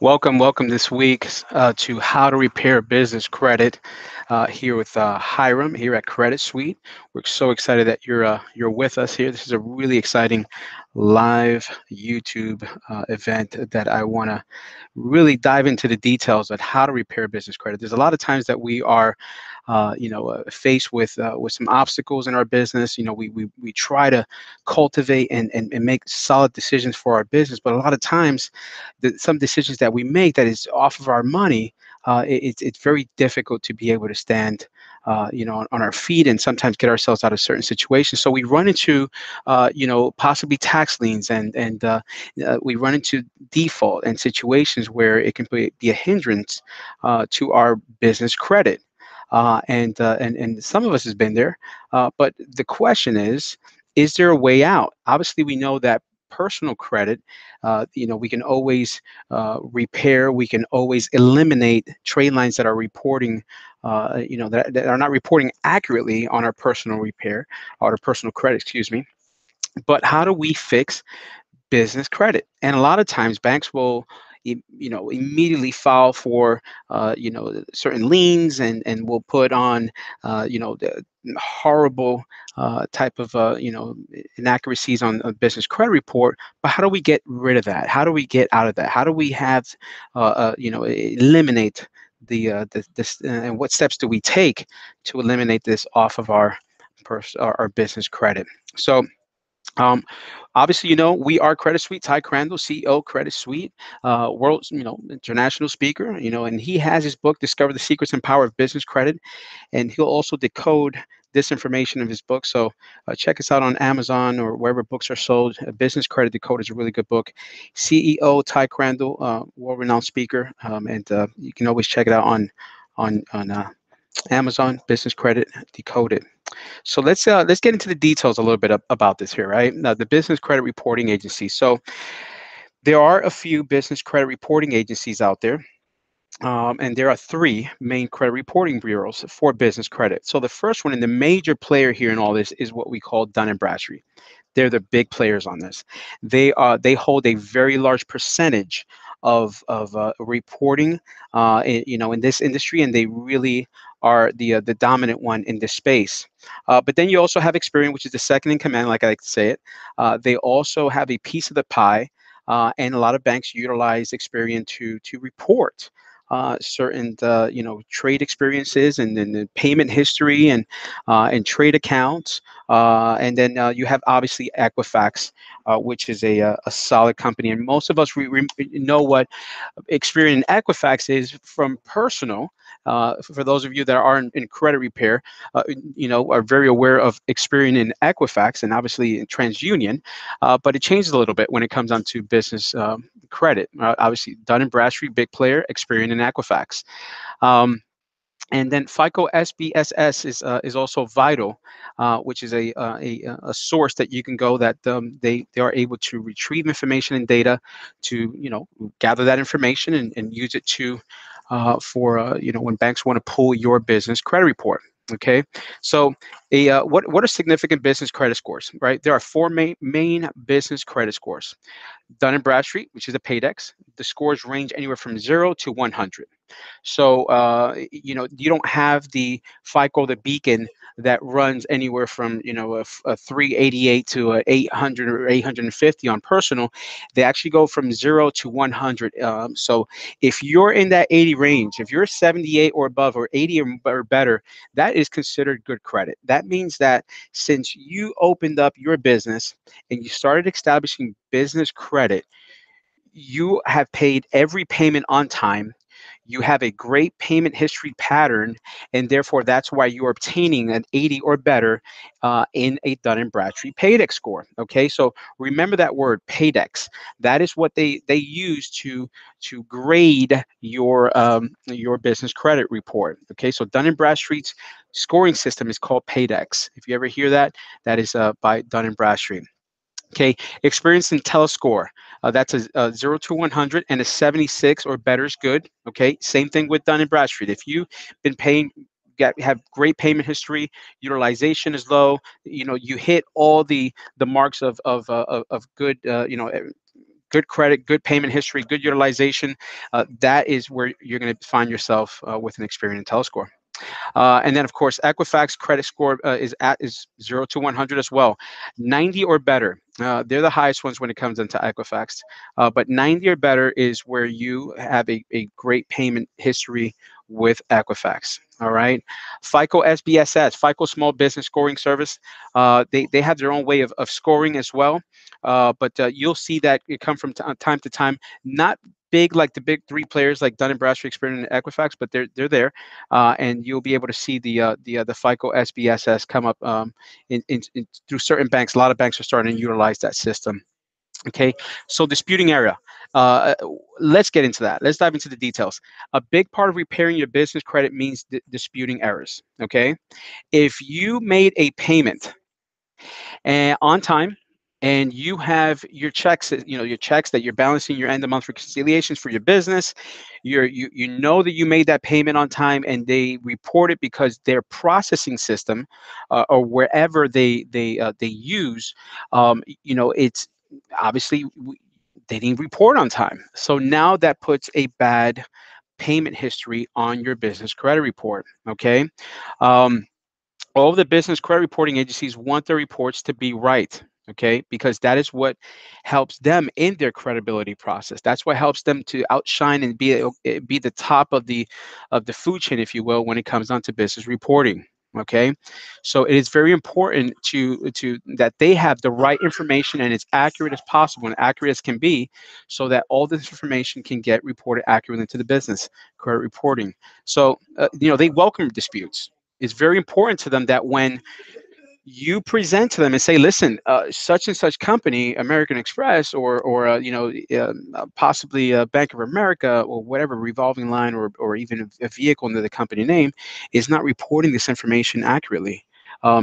Welcome this week to How to Repair Business Credit here with Hiram here at Credit Suite. We're so excited that you're with us here. This is a really exciting live YouTube event that I want to really dive into the details of how to repair business credit. There's a lot of times that we are faced with some obstacles in our business. You know, we try to cultivate and make solid decisions for our business, but a lot of times some decisions that we make that is off of our money, it's very difficult to be able to stand on our feet and sometimes get ourselves out of certain situations. So we run into, possibly tax liens and we run into default and situations where it can be a hindrance to our business credit. And some of us has been there. But the question is there a way out? Obviously, we know that personal credit, we can always repair, we can always eliminate trade lines that are reporting, that are not reporting accurately on our personal repair or our personal credit, excuse me. But how do we fix business credit? And a lot of times banks will immediately file for, certain liens and will put on, the horrible type of, inaccuracies on a business credit report. But how do we get rid of that? How do we get out of that? How do we have, eliminate this and what steps do we take to eliminate this off of our business credit? So, obviously, we are Credit Suite. Ty Crandall, CEO, Credit Suite, international speaker, and he has his book, Discover the Secrets and Power of Business Credit, and he'll also decode this information of his book. So check us out on Amazon or wherever books are sold. Business Credit Decode is a really good book. CEO Ty Crandall, world-renowned speaker, and you can always check it out on Amazon. Business Credit Decoded. So let's get into the details a little bit about this here, right? Now, the business credit reporting agency. So there are a few business credit reporting agencies out there, and there are three main credit reporting bureaus for business credit. So the first one and the major player here in all this is what we call Dun & Bradstreet. They're the big players on this. They hold a very large percentage of reporting, in this industry, and they really are the dominant one in this space. But then you also have Experian, which is the second in command, like I like to say it. They also have a piece of the pie, and a lot of banks utilize Experian to report certain trade experiences and then the payment history and trade accounts, and then you have obviously Equifax, which is a solid company, and most of us we know what Experian and Equifax is from personal. For those of you that are in credit repair, are very aware of Experian and Equifax, and obviously in TransUnion, but it changes a little bit when it comes down to business credit. Obviously, Dun & Bradstreet, big player, Experian and Equifax. And then FICO SBSS is also vital, which is a source that you can go that they are able to retrieve information and data to, gather that information and use it to when banks want to pull your business credit report. Okay, so what are significant business credit scores, right? There are four main business credit scores. Dun & Bradstreet, which is a Paydex, the scores range anywhere from 0 to 100. So, you don't have the FICO, the beacon that runs anywhere from, a 388 to a 800 or 850 on personal. They actually go from 0 to 100. So if you're in that 80 range, if you're 78 or above or 80 or better, that is considered good credit. That means that since you opened up your business and you started establishing business credit, you have paid every payment on time. You have a great payment history pattern, and therefore that's why you're obtaining an 80 or better in a Dun & Bradstreet Paydex score. Okay, so remember that word, Paydex. That is what they use to grade your business credit report. Okay, so Dun & Bradstreet's scoring system is called Paydex. If you ever hear that, that is by Dun & Bradstreet. Okay, Experian and Telescore. That's a 0 to 100 and a 76 or better is good. Okay, same thing with Dun & Bradstreet. If you've been paying, have great payment history, utilization is low, you hit all the marks of good, good credit, good payment history, good utilization, that is where you're going to find yourself with an Experian IntelliScore. And then, of course, Equifax credit score is 0 to 100 as well. 90 or better, they're the highest ones when it comes into Equifax. But 90 or better is where you have a great payment history with Equifax. All right. FICO SBSS, FICO Small Business Scoring Service, they have their own way of scoring as well. But you'll see that it come from time to time, not big like the big three players like Dun & Bradstreet, Experian, and Equifax, but they're there, and you'll be able to see the FICO SBSS come up in through certain banks. A lot of banks are starting to utilize that system. Okay, so disputing area. Let's get into that. Let's dive into the details. A big part of repairing your business credit means disputing errors. Okay, if you made a payment on time, and you have your checks, your checks that you're balancing, your end of month reconciliations for your business, you know that you made that payment on time, and they report it because their processing system, or wherever they use, it's obviously they didn't report on time. So now that puts a bad payment history on your business credit report. Okay, all of the business credit reporting agencies want their reports to be right. Okay, because that is what helps them in their credibility process. That's what helps them to outshine and be the top of the food chain, if you will, when it comes down to business reporting. Okay, so it is very important to that they have the right information and it's accurate as possible and accurate as can be, so that all this information can get reported accurately to the business credit reporting. So they welcome disputes. It's very important to them that when you present to them and say, listen, such and such company, American Express, or possibly Bank of America, or whatever revolving line, or even a vehicle under the company name, is not reporting this information accurately.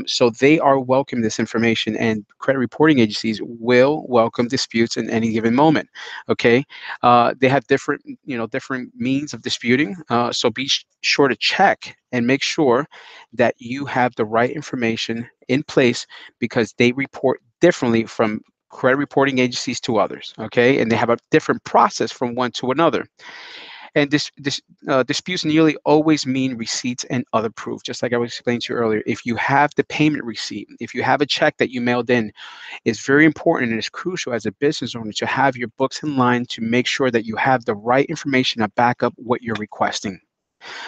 So they are welcome this information, and credit reporting agencies will welcome disputes in any given moment. Okay, they have different means of disputing. So be sure to check and make sure that you have the right information in place, because they report differently from credit reporting agencies to others. Okay, and they have a different process from one to another. And disputes nearly always mean receipts and other proof, just like I was explaining to you earlier. If you have the payment receipt, if you have a check that you mailed in, it's very important and it's crucial as a business owner to have your books in line to make sure that you have the right information to back up what you're requesting.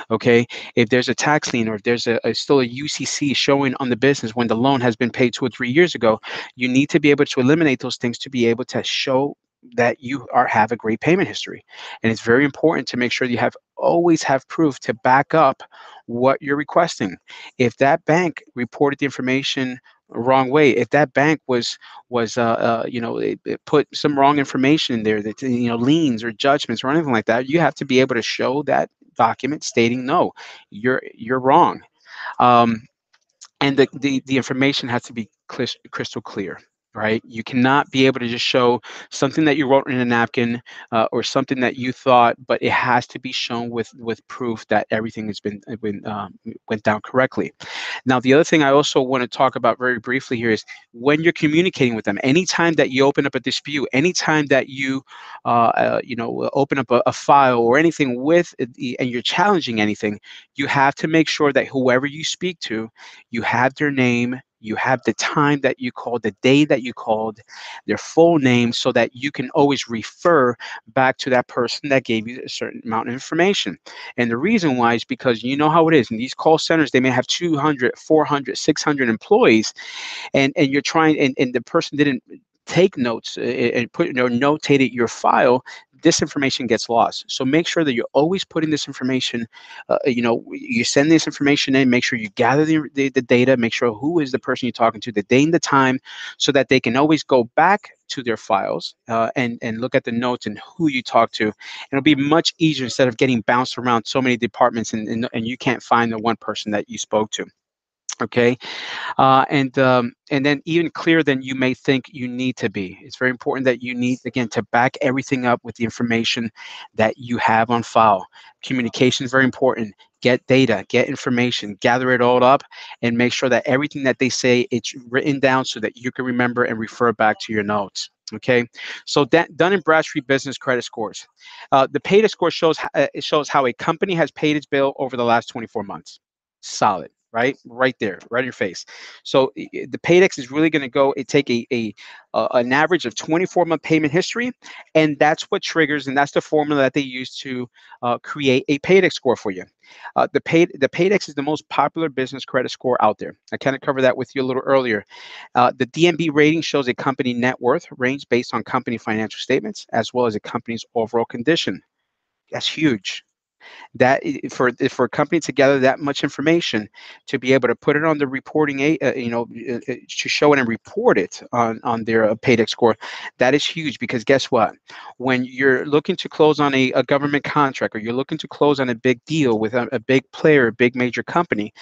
Okay, if there's a tax lien, or if there's still a UCC showing on the business when the loan has been paid 2 or 3 years ago, you need to be able to eliminate those things to be able to show that you have a great payment history. And it's very important to make sure that you always have proof to back up what you're requesting. If that bank reported the information wrong way, if that bank it put some wrong information in there, that liens or judgments or anything like that, you have to be able to show that document stating, no, you're wrong. And the information has to be crystal clear. Right? You cannot be able to just show something that you wrote in a napkin, or something that you thought, but it has to be shown with proof that everything has went down correctly. Now, the other thing I also want to talk about very briefly here is when you're communicating with them, anytime that you open up a dispute, anytime that you, open up a file or anything and you're challenging anything, you have to make sure that whoever you speak to, you have their name, you have the time that you called, the day that you called, their full name, so that you can always refer back to that person that gave you a certain amount of information. And the reason why is because you know how it is. In these call centers, they may have 200, 400, 600 employees, and you're trying, and the person didn't take notes and notated your file. This information gets lost. So make sure that you're always putting this information, you send this information in, make sure you gather the data, make sure who is the person you're talking to, the day and the time, so that they can always go back to their files and look at the notes and who you talk to. And it'll be much easier instead of getting bounced around so many departments and you can't find the one person that you spoke to. Okay, and then even clearer than you may think you need to be. It's very important that you need, again, to back everything up with the information that you have on file. Communication is very important. Get data, get information, gather it all up, and make sure that everything that they say, it's written down so that you can remember and refer back to your notes. Okay, so Dun & Bradstreet business credit scores. The Paydex score shows how a company has paid its bill over the last 24 months. Solid, right? Right there, right in your face. So the Paydex is really going to go take an average of 24-month payment history, and that's what triggers, and that's the formula that they use to create a Paydex score for you. The Paydex is the most popular business credit score out there. I kind of covered that with you a little earlier. The DNB rating shows a company net worth range based on company financial statements as well as a company's overall condition. That's huge. That for a company to gather that much information to be able to put it on the reporting, to show it and report it on their Paydex score, that is huge. Because guess what? When you're looking to close on a government contract, or you're looking to close on a big deal with a big player, a big major company,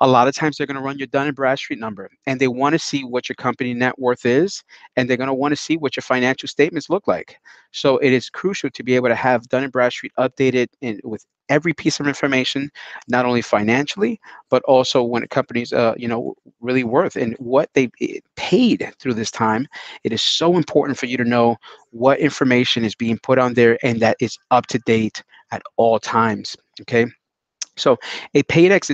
a lot of times they're going to run your Dun & Bradstreet number, and they want to see what your company net worth is, and they're going to want to see what your financial statements look like. So it is crucial to be able to have Dun & Bradstreet updated with every piece of information, not only financially, but also when a company's, really worth and what they paid through this time. It is so important for you to know what information is being put on there and that is up to date at all times. Okay, so a Paydex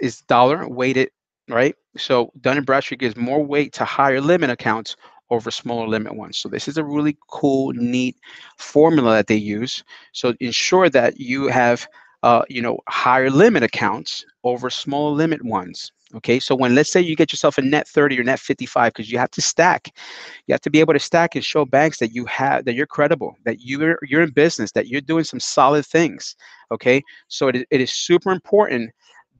is dollar weighted, right? So Dun & Bradstreet gives more weight to higher limit accounts over smaller limit ones. So this is a really cool, neat formula that they use. So ensure that you have, higher limit accounts over small limit ones. Okay, so when, let's say you get yourself a net 30 or net 55, because you have to stack, you have to be able to stack and show banks that you have, that you're credible, that you're in business, that you're doing some solid things. Okay, so it is super important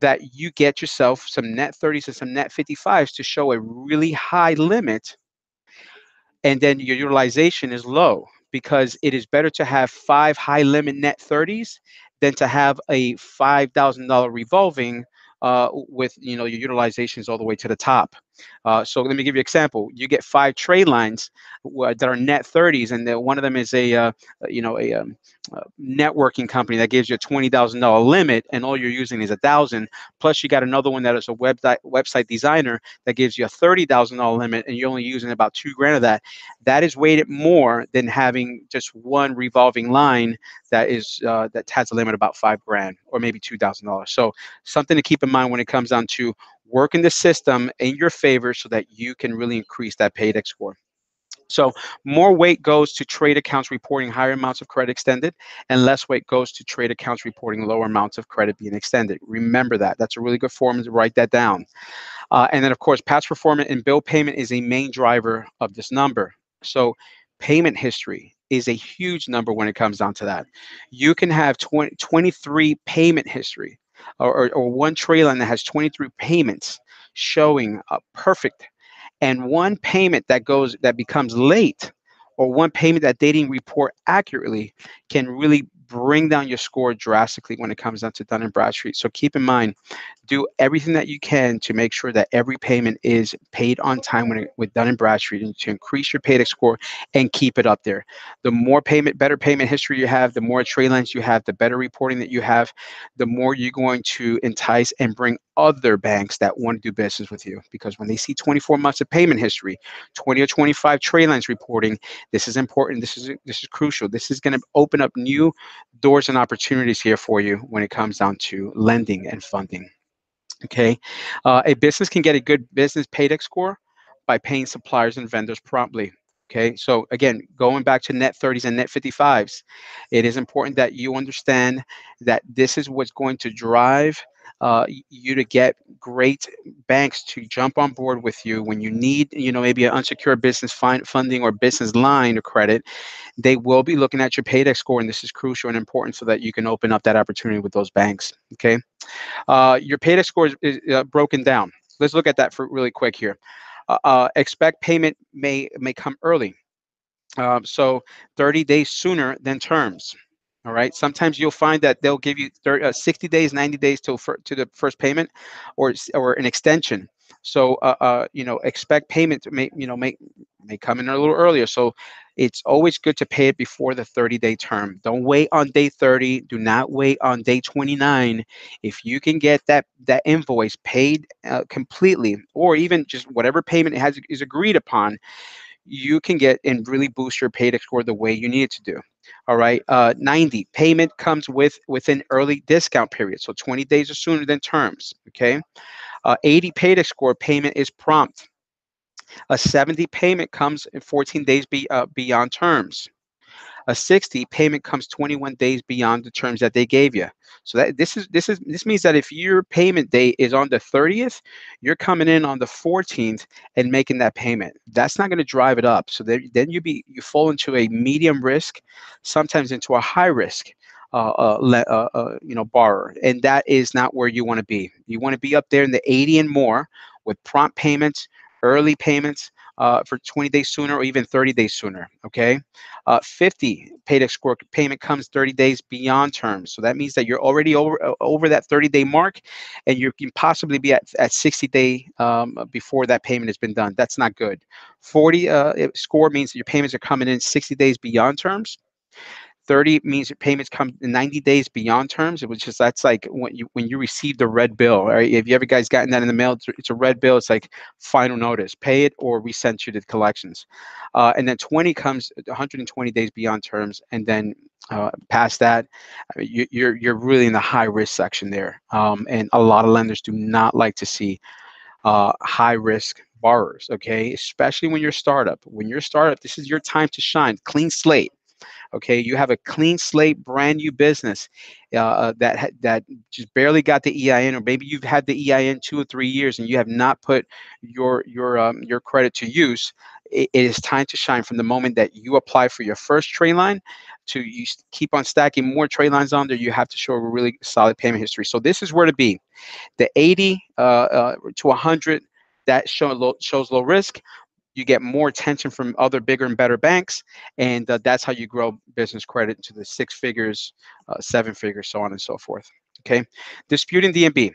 that you get yourself some net 30s and some net 55s to show a really high limit. And then your utilization is low, because it is better to have 5 high limit net 30s than to have a $5,000 revolving with your utilizations all the way to the top. So let me give you an example. You get 5 trade lines that are net 30s, and one of them is a networking company that gives you a $20,000 limit, and all you're using is $1,000. Plus, you got another one that is a website designer that gives you a $30,000 limit, and you're only using about $2,000 of that. That is weighted more than having just one revolving line that is that has a limit about $5,000 or maybe $2,000. So something to keep in mind when it comes down to working the system in your favor so that you can really increase that Paydex score. So more weight goes to trade accounts reporting higher amounts of credit extended, and less weight goes to trade accounts reporting lower amounts of credit being extended. Remember that. That's a really good formula to write that down. And then, of course, past performance and bill payment is a main driver of this number. So payment history is a huge number when it comes down to that. You can have 23 payment history. Or one trade line that has 23 payments showing perfect, and one payment that becomes late, or one payment that they didn't report accurately, can really bring down your score drastically when it comes down to Dun & Bradstreet. So keep in mind, do everything that you can to make sure that every payment is paid on time with Dun & Bradstreet, and to increase your Paydex score and keep it up there. The more better payment history you have, the more trade lines you have, the better reporting that you have, the more you're going to entice and bring other banks that want to do business with you. Because when they see 24 months of payment history, 20 or 25 trade lines reporting, this is important. This is crucial. This is going to open up new doors and opportunities here for you when it comes down to lending and funding. Okay, a business can get a good business Paydex score by paying suppliers and vendors promptly. Okay, so again, going back to net 30s and net 55s, it is important that you understand that this is what's going to drive you to get great banks to jump on board with you when you need, maybe an unsecured business funding or business line of credit. They will be looking at your Paydex score, and this is crucial and important so that you can open up that opportunity with those banks. Okay, your Paydex score is broken down. Let's look at that for really quick here. Expect payment may come early, so 30 days sooner than terms. All right. Sometimes you'll find that they'll give you 60 days, 90 days to the first payment, or an extension. So expect payment may come in a little earlier. So it's always good to pay it before the 30-day term. Don't wait on day 30. Do not wait on day 29. If you can get that invoice paid completely, or even just whatever payment is agreed upon, you can get and really boost your Paydex score the way you need it to do. All right. 90, payment comes with an early discount period. So 20 days or sooner than terms. Okay. 80, Paydex score, payment is prompt. A 70, payment comes in 14 days beyond terms. A 60, payment comes 21 days beyond the terms that they gave you. So that this means that if your payment date is on the 30th, you're coming in on the 14th and making that payment. That's not going to drive it up. So then you fall into a medium risk, sometimes into a high risk, borrower, and that is not where you want to be. You want to be up there in the 80 and more with prompt payments, early payments. For 20 days sooner or even 30 days sooner, okay? 50, Paydex score, payment comes 30 days beyond terms. So that means that you're already over that 30-day mark, and you can possibly be at 60-day before that payment has been done. That's not good. 40, score means that your payments are coming in 60 days beyond terms. 30 means your payments come 90 days beyond terms. It was just, that's like when you receive the red bill, right? If you ever guys gotten that in the mail, it's a red bill. It's like final notice, pay it or we send you to the collections. And then 20 comes 120 days beyond terms. And then past that, you're really in the high risk section there. And a lot of lenders do not like to see high risk borrowers, okay? Especially when you're a startup. When you're a startup, this is your time to shine, clean slate. Okay, you have a clean slate, brand new business that just barely got the EIN, or maybe you've had the EIN 2 or 3 years and you have not put your credit to use. It is time to shine from the moment that you apply for your first trade line to you keep on stacking more trade lines on there. You have to show a really solid payment history. So this is where to be. The 80 to 100 that shows low risk. You get more attention from other bigger and better banks, and that's how you grow business credit into the 6 figures, 7 figures, so on and so forth. Okay, disputing D&B.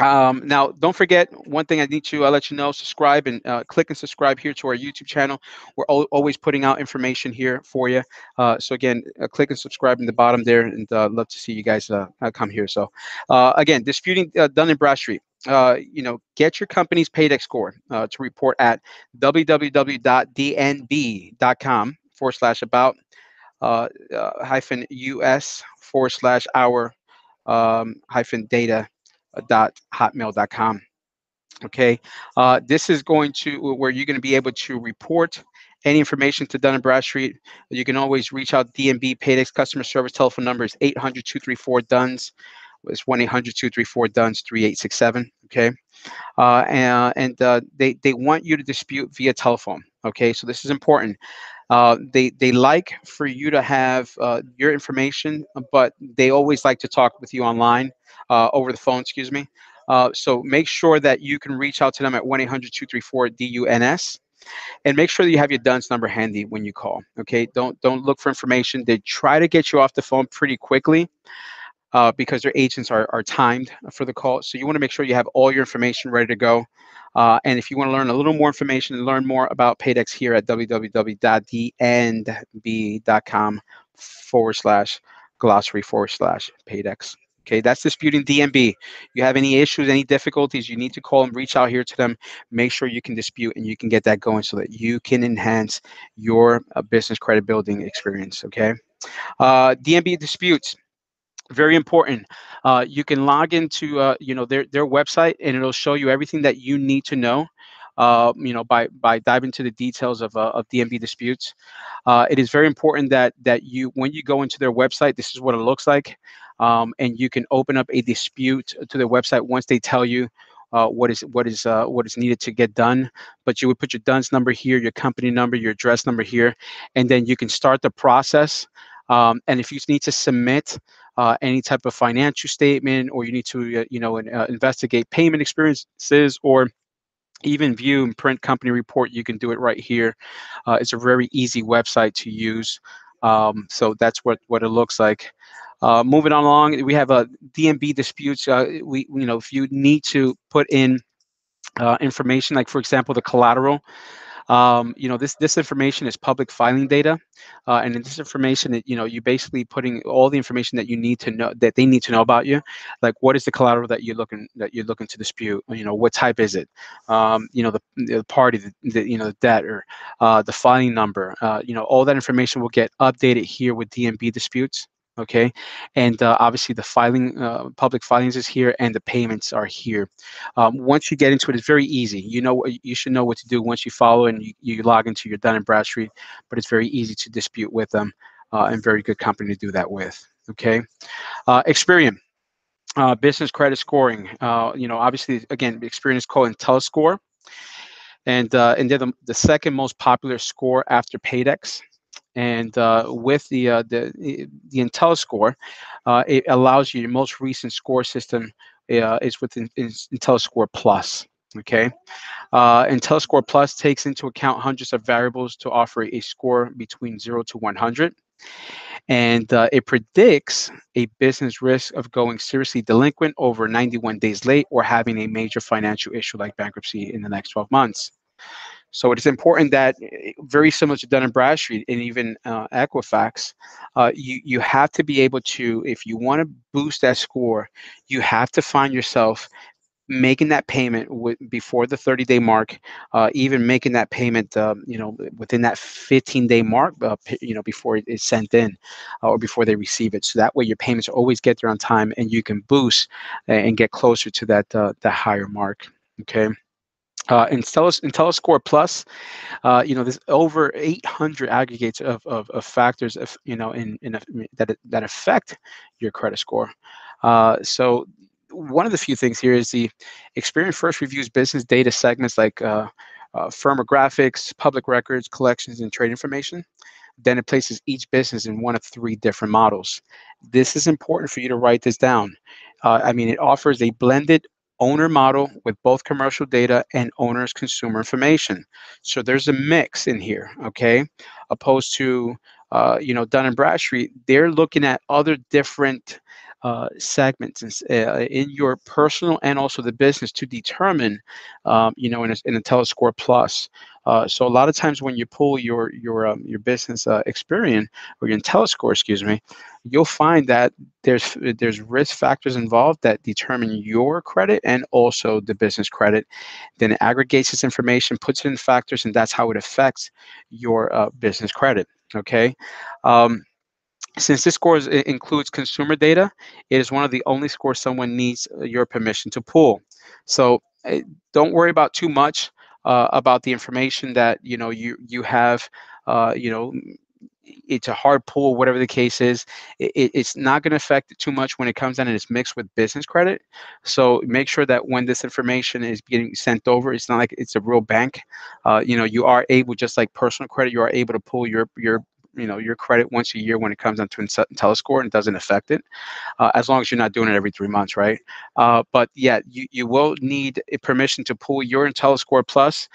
Now, don't forget one thing I need to let you know, subscribe and click and subscribe here to our YouTube channel. We're always putting out information here for you. So again, click and subscribe in the bottom there, and love to see you guys come here. So again, disputing Dun & Bradstreet. Get your company's Paydex score to report at www.dnb.com/about-us/our-data.hotmail.com. Okay. This is going to where you're going to be able to report any information to Dun & Bradstreet. You can always reach out. D&B Paydex customer service telephone number is 800-234-DUNS. It's 1-800-234-DUNS-3867, okay? They want you to dispute via telephone, okay? So this is important. They like for you to have your information, but they always like to talk with you online, over the phone, excuse me. So make sure that you can reach out to them at 1-800-234-DUNS. And make sure that you have your DUNS number handy when you call, okay? Don't look for information. They try to get you off the phone pretty quickly, because their agents are timed for the call. So you want to make sure you have all your information ready to go. And if you want to learn a little more information and learn more about Paydex here at www.dnb.com/glossary/Paydex. Okay, that's disputing D&B. You have any issues, any difficulties, you need to call and reach out here to them. Make sure you can dispute and you can get that going so that you can enhance your business credit building experience, okay? D&B disputes. Very important. You can log into their website, and it'll show you everything that you need to know. By diving into the details of D&B disputes. It is very important that you, when you go into their website, this is what it looks like, and you can open up a dispute to their website once they tell you what is needed to get done. But you would put your DUNS number here, your company number, your address number here, and then you can start the process. And if you need to submit any type of financial statement, or you need to, investigate payment experiences, or even view and print company report, you can do it right here. It's a very easy website to use. So that's what it looks like. Moving on along, we have a D&B disputes. If you need to put in information, like for example, the collateral. You know, this information is public filing data, and in this information, you know, you're basically putting all the information that you need to know, that they need to know about you, like what is the collateral that you're looking to dispute, you know, what type is it, you know, the party, you know, the debtor, the filing number, you know, all that information will get updated here with D&B disputes. Okay, and obviously the filing, public filings is here, and the payments are here. Once you get into it, it's very easy. You know, you should know what to do once you follow and you log into your Dun & Bradstreet, but it's very easy to dispute with them, and very good company to do that with. Okay, Experian. Business credit scoring. You know, obviously, again, Experian is called IntelliScore, and they're the second most popular score after Paydex. And with the IntelliScore, it allows you your most recent score system is within IntelliScore Plus. Okay, IntelliScore Plus takes into account hundreds of variables to offer a score between 0 to 100, and it predicts a business risk of going seriously delinquent over 91 days late or having a major financial issue like bankruptcy in the next 12 months. So it is important that, very similar to Dun & Bradstreet and even Equifax, you have to be able to, if you want to boost that score, you have to find yourself making that payment before the 30-day mark, even making that payment, you know, within that 15-day mark, you know, before it's sent in, or before they receive it. So that way your payments always get there on time, and you can boost and get closer to that that higher mark. Okay. IntelliScore Plus, you know, there's over 800 aggregates of factors, of, you know, that affect your credit score. So one of the few things here is the Experian first reviews business data segments like firmographics, public records, collections, and trade information. Then it places each business in one of three different models. This is important for you to write this down. I mean, it offers a blended owner model with both commercial data and owner's consumer information. So there's a mix in here, okay? Opposed to, you know, Dun & Bradstreet, they're looking at other different segments in your personal and also the business to determine, you know, in IntelliScore Plus. So a lot of times when you pull your business Experian or your IntelliScore, excuse me, you'll find that there's risk factors involved that determine your credit and also the business credit. Then it aggregates this information, puts it in factors, and that's how it affects your business credit. Okay. Since this score includes consumer data, it is one of the only scores someone needs your permission to pull. So don't worry about too much about the information that, you know, you have, you know, it's a hard pull, whatever the case is. It's not going to affect it too much when it comes down and it's mixed with business credit. So make sure that when this information is getting sent over, it's not like it's a real bank. You know, you are able, just like personal credit, you are able to pull your credit once a year when it comes down to IntelliScore, and doesn't affect it, as long as you're not doing it every 3 months, right? But yeah, you will need permission to pull your IntelliScore Plus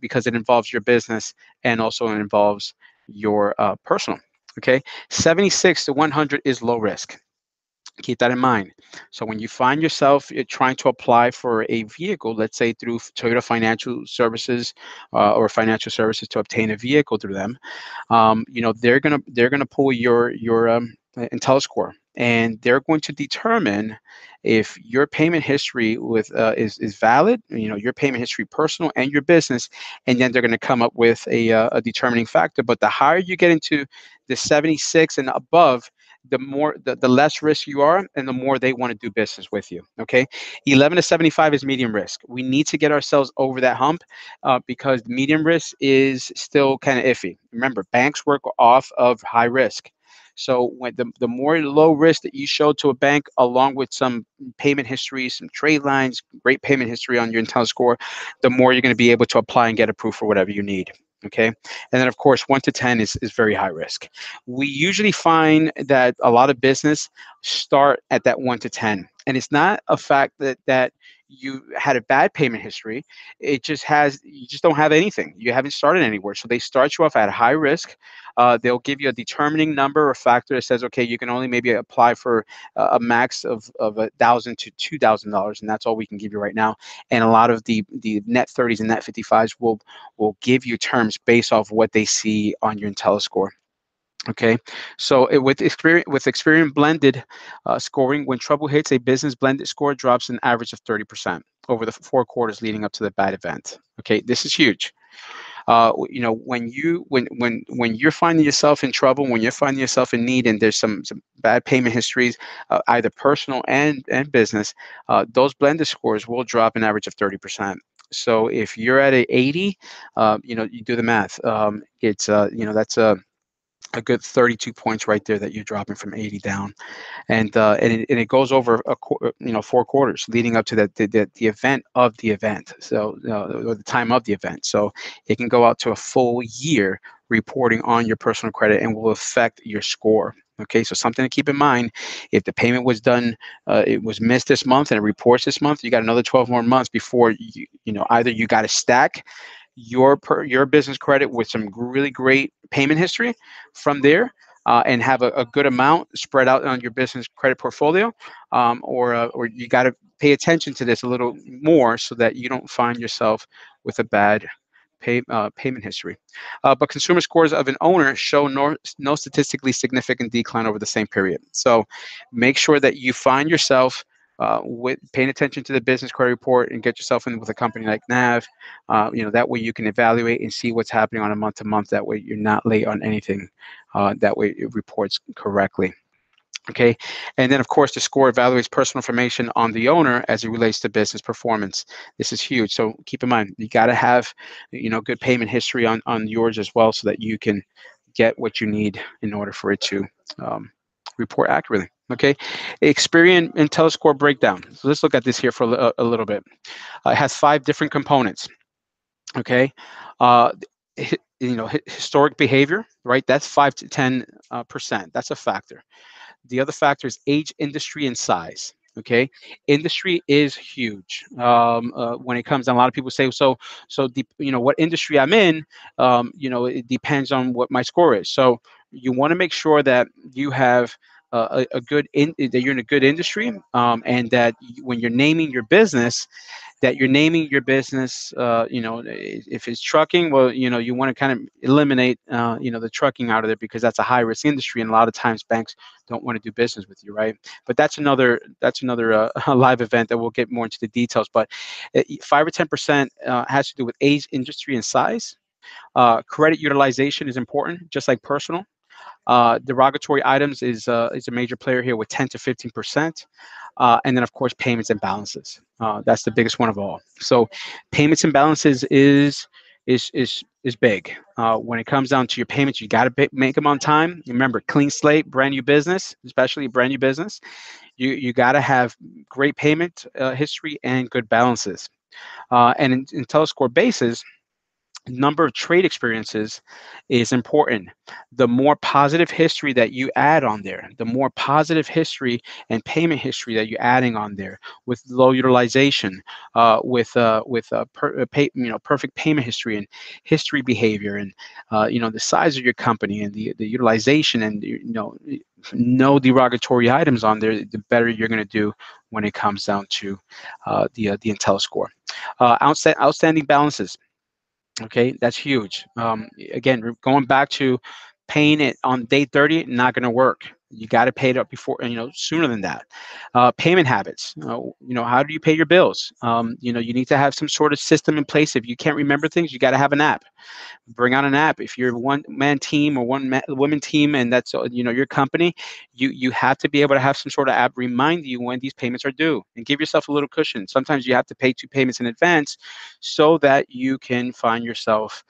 because it involves your business and also it involves your personal. Okay, 76 to 100 is low risk. Keep that in mind. So when you find yourself trying to apply for a vehicle, let's say through Toyota Financial Services, or financial services to obtain a vehicle through them, you know, they're gonna pull your IntelliScore, and they're going to determine if your payment history with is valid, you know, your payment history, personal and your business, and then they're going to come up with a determining factor. But the higher you get into the 76 and above, the more the less risk you are, and the more they want to do business with you. Okay, 11 to 75 is medium risk. We need to get ourselves over that hump because medium risk is still kind of iffy. Remember, banks work off of high risk. So when the more low risk that you show to a bank, along with some payment history, some trade lines, great payment history on your IntelliScore, the more you're going to be able to apply and get approved for whatever you need. Okay, and then of course 1 to 10 is very high risk. We usually find that a lot of business start at that 1 to 10, and it's not a fact that you had a bad payment history. It just has, you just don't have anything. You haven't started anywhere. So they start you off at high risk. They'll give you a determining number or factor that says, okay, you can only maybe apply for a max of $1,000 to $2,000, and that's all we can give you right now. And a lot of the net 30s and net 55s will give you terms based off what they see on your IntelliScore. Okay, so with Experian blended scoring, when trouble hits a business, blended score drops an average of 30% over the 4 quarters leading up to the bad event. Okay, this is huge. You know, when you're finding yourself in trouble, when you're finding yourself in need, and there's some bad payment histories, either personal and business, those blended scores will drop an average of 30%. So if you're at a 80, you know, you do the math. It's you know, that's a good 32 points right there that you're dropping from 80 down, and it goes over a 4 quarters leading up to the event of the event, so or the time of the event. So it can go out to a full year reporting on your personal credit and will affect your score. Okay, so something to keep in mind: if the payment was done, it was missed this month and it reports this month, you got another 12 more months before you know, either you got to stack your business credit with some really great payment history from there, and have a good amount spread out on your business credit portfolio, or you got to pay attention to this a little more so that you don't find yourself with a bad payment history. But consumer scores of an owner show no statistically significant decline over the same period. So make sure that you find yourself with paying attention to the business credit report and get yourself in with a company like NAV. You know, that way you can evaluate and see what's happening on a month to month. That way you're not late on anything. That way it reports correctly. Okay, and then of course the score evaluates personal information on the owner as it relates to business performance. This is huge. So keep in mind, you got to have, you know, good payment history on yours as well, so that you can get what you need in order for it to report accurately. Okay, Experian IntelliScore breakdown. So let's look at this here for a little bit. It has 5 different components. Okay, you know, historic behavior, right? That's 5 to 10%. That's a factor. The other factor is age, industry, and size. Okay, industry is huge when it comes down. A lot of people say, you know, what industry I'm in, you know, it depends on what my score is. So you want to make sure that you have that you're in a good industry, and that when you're naming your business, you know, if it's trucking, well, you know, you want to kind of eliminate, you know, the trucking out of there, because that's a high risk industry, and a lot of times banks don't want to do business with you, right? But that's another live event that we'll get more into the details. But 5 or 10% has to do with age, industry, and size. Credit utilization is important, just like personal. Derogatory items is a major player here with 10 to 15%. And then, of course, payments and balances. That's the biggest one of all. So payments and balances is big. When it comes down to your payments, you got to make them on time. Remember, clean slate, brand new business, especially brand new business. You got to have great payment history and good balances. And in IntelliScore basis, number of trade experiences is important. The more positive history that you add on there, the more positive history and payment history that you're adding on there, with low utilization, perfect payment history and history behavior, and you know, the size of your company and the utilization, and you know, no derogatory items on there, the better you're going to do when it comes down to the IntelliScore. Outstanding balances. Okay, that's huge. Again, going back to paying it on day 30, not going to work. You got to pay it up before, you know, sooner than that. Payment habits. You know, how do you pay your bills? You know, you need to have some sort of system in place. If you can't remember things, you got to have an app. Bring out an app. If you're a one-man team or one-woman team, and that's, you know, your company, you have to be able to have some sort of app remind you when these payments are due, and give yourself a little cushion. Sometimes you have to pay 2 payments in advance so that you can find yourself,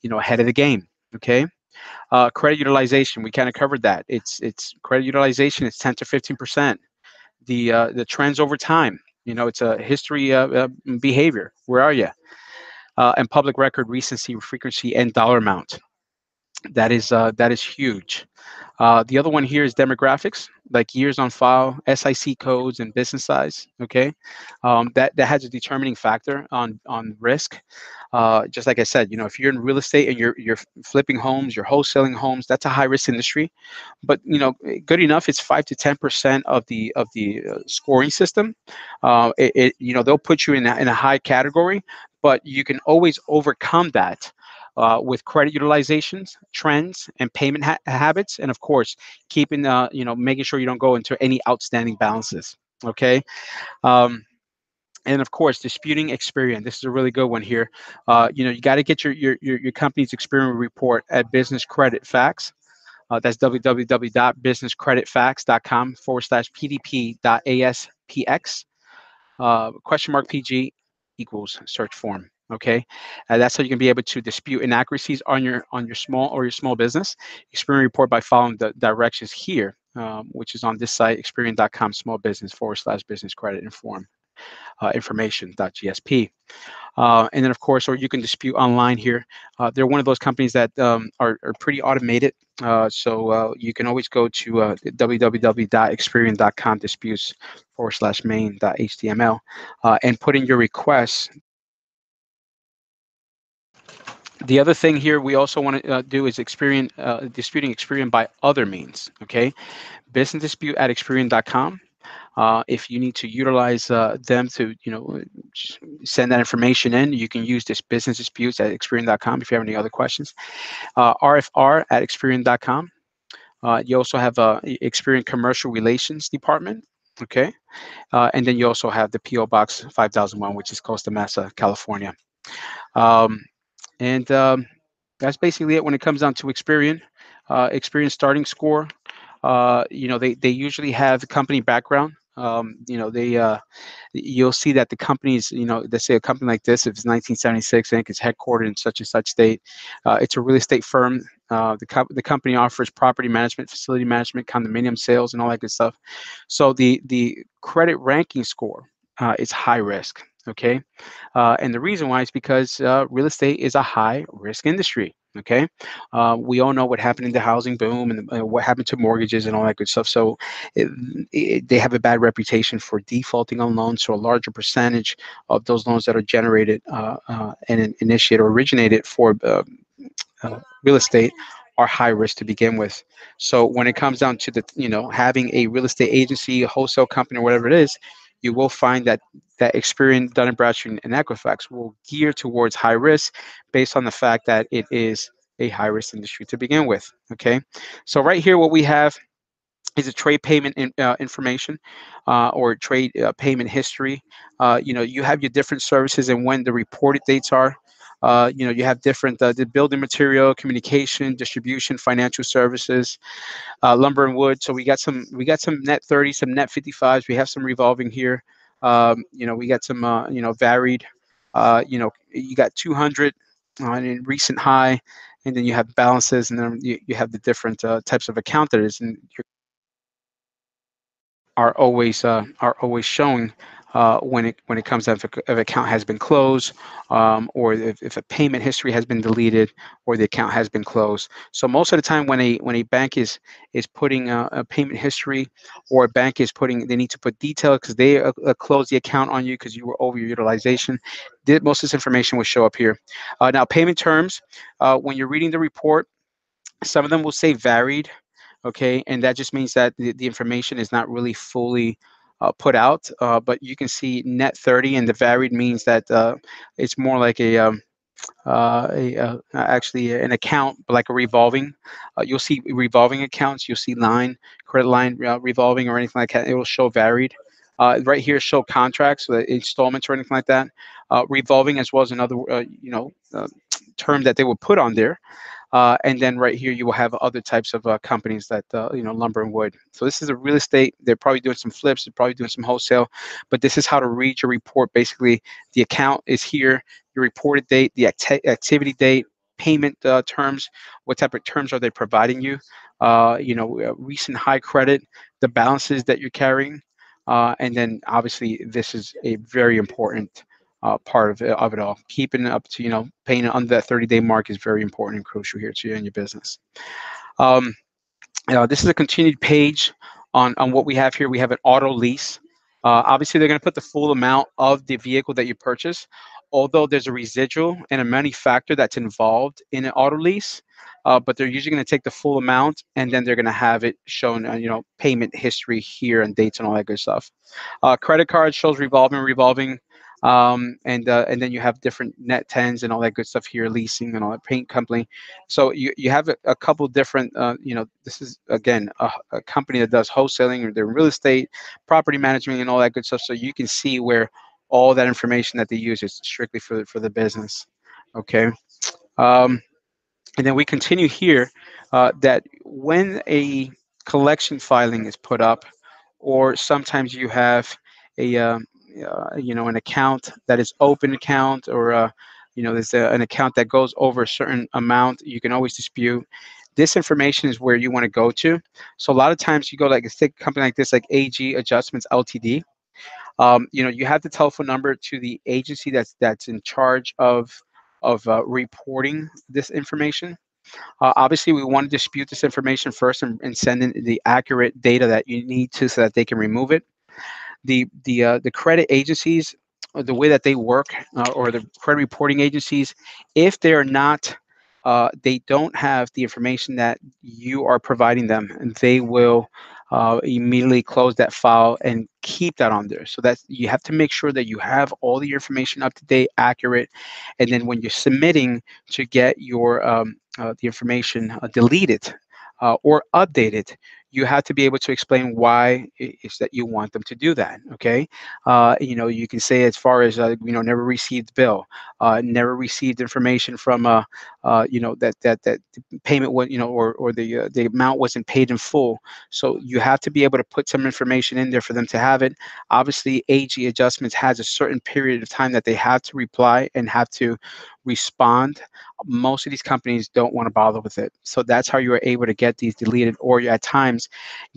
you know, ahead of the game. Okay. Credit utilization, we kind of covered that. It's credit utilization. It's 10 to 15%. The trends over time. You know, it's a history behavior. Where are you? And public record recency, frequency, and dollar amount. That is huge. The other one here is demographics, like years on file, SIC codes, and business size. Okay, that has a determining factor on risk. Just like I said, you know, if you're in real estate and you're flipping homes, you're wholesaling homes, that's a high risk industry. But you know, good enough, it's 5 to 10% of the scoring system. You know, they'll put you in a high category, but you can always overcome that. With credit utilizations, trends, and payment habits, and of course, keeping you know, making sure you don't go into any outstanding balances. Okay, and of course, disputing Experian. This is a really good one here. You know, you got to get your company's Experian report at Business Credit Facts. That's www.businesscreditfacts.com/pdp.aspx $PG equals search form. Okay, that's how you can be able to dispute inaccuracies on your small or your small business. Experian report by following the directions here, which is on this site, experian.com/business/business-credit-information.gsp. And then of course, or you can dispute online here. They're one of those companies that are pretty automated. So you can always go to www.experian.com/disputes/main.html and put in your requests. The other thing here we also want to do is Experian, disputing Experian by other means, okay? Business dispute at Experian.com. If you need to utilize them to, you know, send that information in, you can use this business disputes at Experian.com if you have any other questions. RFR at Experian.com. You also have Experian Commercial Relations Department, okay? And then you also have the P.O. Box 5001, which is Costa Mesa, California. And that's basically it when it comes down to Experian. Experian starting score, you know, they usually have the company background. You know, you'll see that the companies, you know, they say a company like this, if it's 1976, I think it's headquartered in such and such state. It's a real estate firm. The company offers property management, facility management, condominium sales, and all that good stuff. So the credit ranking score is high risk. Okay, and the reason why is because real estate is a high risk industry. Okay, we all know what happened in the housing boom and what happened to mortgages and all that good stuff. So they have a bad reputation for defaulting on loans. So a larger percentage of those loans that are generated and initiated or originated for real estate are high risk to begin with. So when it comes down to the, you know, having a real estate agency, a wholesale company, or whatever it is, you will find that Experian, Dun & Bradstreet, and Equifax will gear towards high risk based on the fact that it is a high risk industry to begin with. Okay, so right here, what we have is a trade payment information or trade payment history. You know, you have your different services and when the reported dates are. You know, you have different the building material, communication, distribution, financial services, lumber and wood. So we got some net 30, some net 55s. We have some revolving here. You know, we got some you know, varied. You know, you got 200 on a recent high, and then you have balances, and then you have the different types of account that is and are always showing. When it comes out if an account has been closed, or if a payment history has been deleted, or the account has been closed. So most of the time, when a bank is putting a payment history, or a bank is putting, they need to put detail because they close the account on you because you were over your utilization. Most of this information will show up here. Now, payment terms. When you're reading the report, some of them will say varied, okay, and that just means that the information is not really fully put out, but you can see net 30, and the varied means that it's more like actually an account, but like a revolving. You'll see revolving accounts. You'll see line, credit line, revolving, or anything like that. It will show varied. Right here, show contracts, so installments, or anything like that. Revolving as well as another, you know, term that they will put on there. And then right here, you will have other types of companies that, you know, lumber and wood. So this is a real estate. They're probably doing some flips. They're probably doing some wholesale. But this is how to read your report. Basically, the account is here, your reported date, the activity date, payment terms, what type of terms are they providing you, you know, recent high credit, the balances that you're carrying. And then, obviously, this is a very important part of it all. Keeping up to, paying under that 30-day mark is very important and crucial here to you and your business. This is a continued page on what we have here. We have an auto lease. Obviously, they're going to put the full amount of the vehicle that you purchase, although there's a residual and a manufacturer that's involved in an auto lease. But they're usually going to take the full amount, and then they're going to have it shown, payment history here and dates and all that good stuff. Credit card shows revolving. And then you have different net 10s and all that good stuff here, leasing and all that, paint company. So you have a couple different, this is, again, a company that does wholesaling or their real estate, property management and all that good stuff. So you can see where all that information that they use is strictly for the business. Okay. And then we continue here that when a collection filing is put up, or sometimes you have a, an account that is open account, or there's an account that goes over a certain amount, you can always dispute. This information is where you want to go to. So a lot of times you go like a company like this, like AG Adjustments Ltd. You have the telephone number to the agency that's in charge of reporting this information. Obviously, we want to dispute this information first and send in the accurate data that you need to, so that they can remove it. The credit agencies, the way that they work, or the credit reporting agencies, if they're not, they don't have the information that you are providing them, and they will immediately close that file and keep that on there. So that's, you have to make sure that you have all the information up to date, accurate, and then when you're submitting to get your the information deleted or updated, you have to be able to explain why it's that you want them to do that, okay? You can say as far as, never received bill, never received information from, that the payment was, or the amount wasn't paid in full. So you have to be able to put some information in there for them to have it. Obviously, AG Adjustments has a certain period of time that they have to reply and have to respond. Most of these companies don't want to bother with it. So that's how you are able to get these deleted, or at times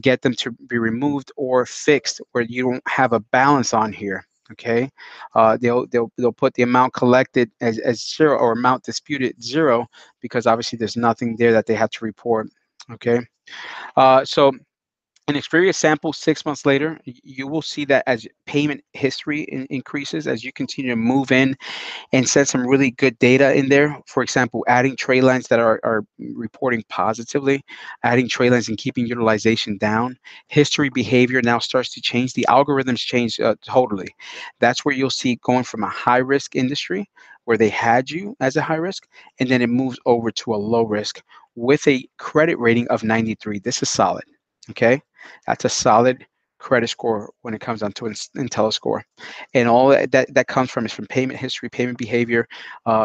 get them to be removed or fixed where you don't have a balance on here. Okay. They'll put the amount collected as zero, or amount disputed zero, because obviously there's nothing there that they have to report. Okay. So an Experian sample 6 months later, you will see that as payment history increases, as you continue to move in and set some really good data in there. For example, adding trade lines that are reporting positively, adding trade lines and keeping utilization down. History behavior now starts to change. The algorithms change totally. That's where you'll see going from a high risk industry, where they had you as a high risk, and then it moves over to a low risk with a credit rating of 93. This is solid. Okay, that's a solid credit score when it comes down to IntelliScore, and all that comes from is from payment history, payment behavior,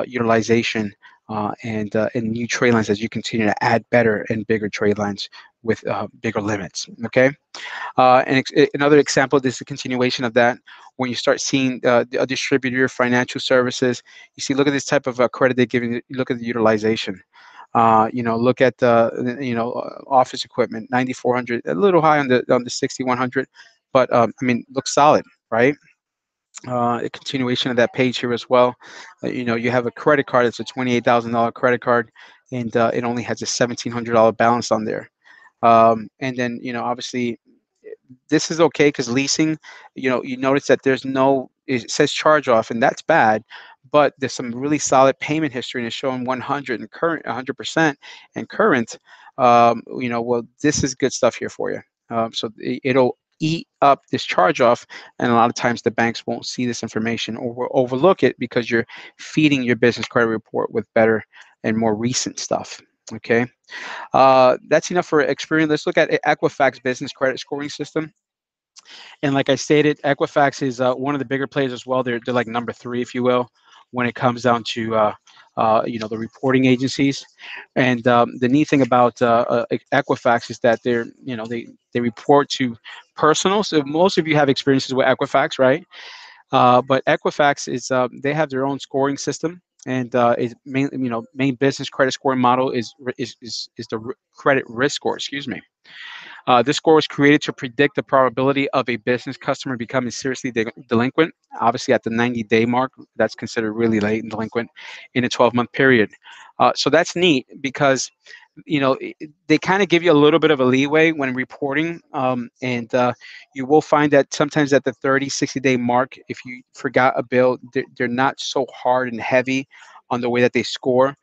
utilization, and new trade lines as you continue to add better and bigger trade lines with bigger limits. Okay, another example. This is a continuation of that. When you start seeing a distributor, financial services, you see. Look at this type of credit they're giving. Look at the utilization. Look at the, office equipment, 9,400, a little high on the 6,100, but looks solid, right? A continuation of that page here as well. You have a credit card. It's a $28,000 credit card, and it only has a $1,700 balance on there. And then, obviously this is okay, because leasing, you notice that there's no, it says charge off, and that's bad. But there's some really solid payment history, and it's showing 100 and current, 100% and current. Well, this is good stuff here for you. So it'll eat up this charge off, and a lot of times the banks won't see this information, or will overlook it, because you're feeding your business credit report with better and more recent stuff. Okay, that's enough for Experian. Let's look at Equifax Business Credit Scoring System. And like I stated, Equifax is one of the bigger players as well. They're like number three, if you will, when it comes down to the reporting agencies. And the neat thing about Equifax is that they're they report to personal. So most of you have experiences with Equifax, right? But Equifax is they have their own scoring system, and is mainly main business credit scoring model is the credit risk score. Excuse me. This score was created to predict the probability of a business customer becoming seriously delinquent. Obviously, at the 90-day mark, that's considered really late and delinquent in a 12-month period. So that's neat because, you know, they kind of give you a little bit of a leeway when reporting. And you will find that sometimes at the 30, 60-day mark, if you forgot a bill, they're not so hard and heavy on the way that they score.